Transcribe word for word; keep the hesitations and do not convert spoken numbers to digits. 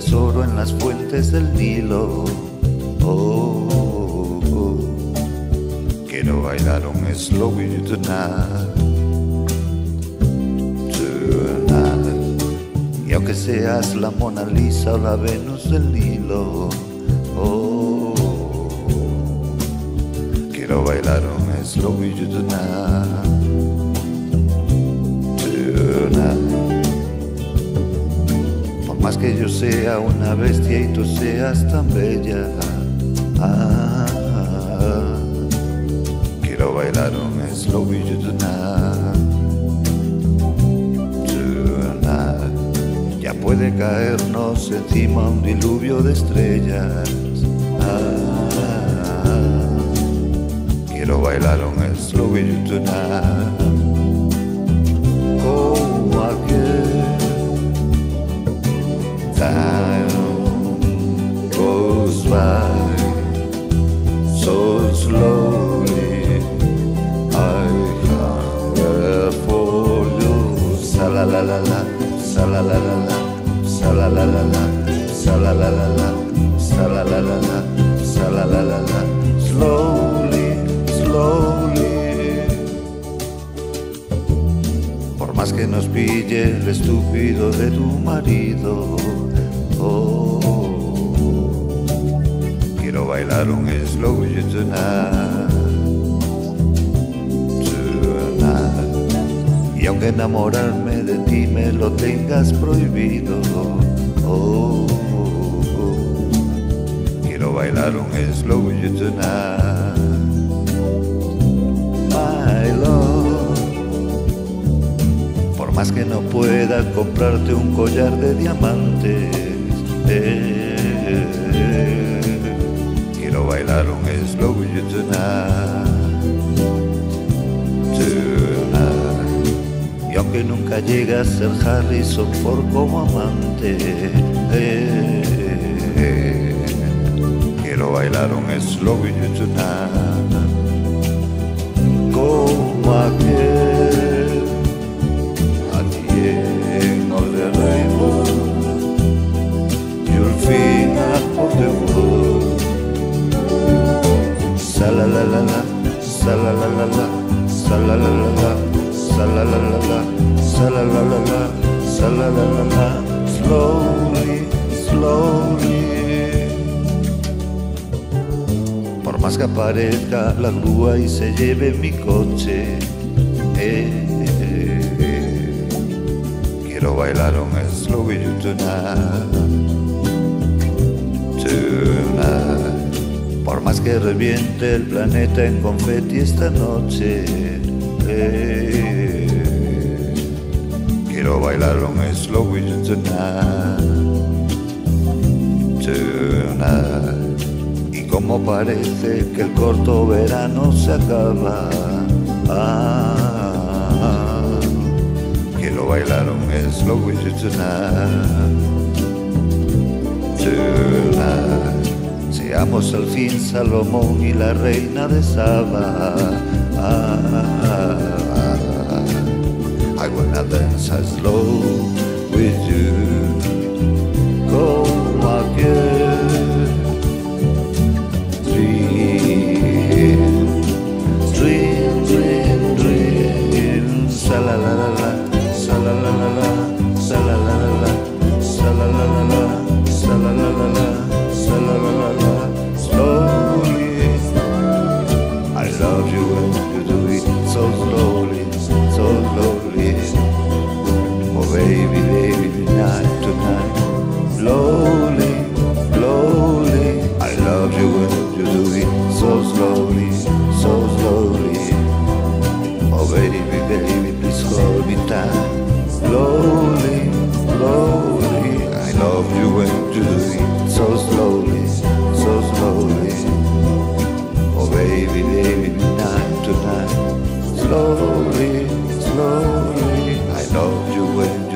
tesoro en las fuentes del Nilo. Oh, oh, oh. Quiero bailar un slow with you tonight, tonight. Y aunque seas la Mona Lisa o la Venus del Nilo, oh, oh, oh. Quiero bailar un slow with you tonight, tonight. Más que yo sea una bestia y tú seas tan bella, ah, ah, ah. Quiero bailar un slow with you tonight, tonight. Ya puede caernos encima un diluvio de estrellas, ah, ah, ah. Quiero bailar un slow with you tonight. Oh, again. Time goes by so slowly, I hunger for you. Sa-la-la-la-la, sa-la-la-la-la, sa-la-la-la-la, sa-la-la-la-la, sa-la-la-la-la, sa-la-la-la-la. Slowly, slowly. Por más que nos pille el estúpido de tu marido, oh, oh, oh. Quiero bailar un slow with you tonight, tonight. Y aunque enamorarme de ti me lo tengas prohibido, oh, oh, oh. Quiero bailar un slow with you tonight, my love. Por más que no pueda comprarte un collar de diamantes, Eh, eh, eh. quiero bailar un slow with you tonight, tonight. Y aunque nunca llegue a ser Harrison Ford como amante, eh, eh, quiero bailar un slow with you tonight. Como aquel, aquí en Odea Rainbow, final of the world. Sa-la-la-la-la, sa-la-la-la-la, sa-la-la-la-la, sa-la-la-la-la, sa-la-la-la-la, sa-la-la-la-la. Slowly, slowly. Por más que aparezca la grúa y se lleve mi coche, eh, eh, eh. quiero bailar un slow with you tonight. Por más que reviente el planeta en confeti esta noche, eh, quiero bailar un slow with you tonight, tonight. Y como parece que el corto verano se acaba, ah, quiero bailar un slow with you tonight, tonight. Seamos al fin Salomón y la Reina de Saba. Ah, ah, ah, ah. I wanna dance slow with you. Como aquel. Dream, dream, dream, dream. Sa-la-la-la-la, sa-la-la-la-la, sa-la-la-la-la, sa-la-la-la-la, sa-la-la-la-la. Baby, baby, night to night. Slowly, slowly. I love you when you do it so slowly, so slowly. Oh baby, baby, please hold me tight. Slowly, slowly. I love you when you do it so slowly, so slowly. Oh baby, baby, night to night. Slowly, slowly. I love you when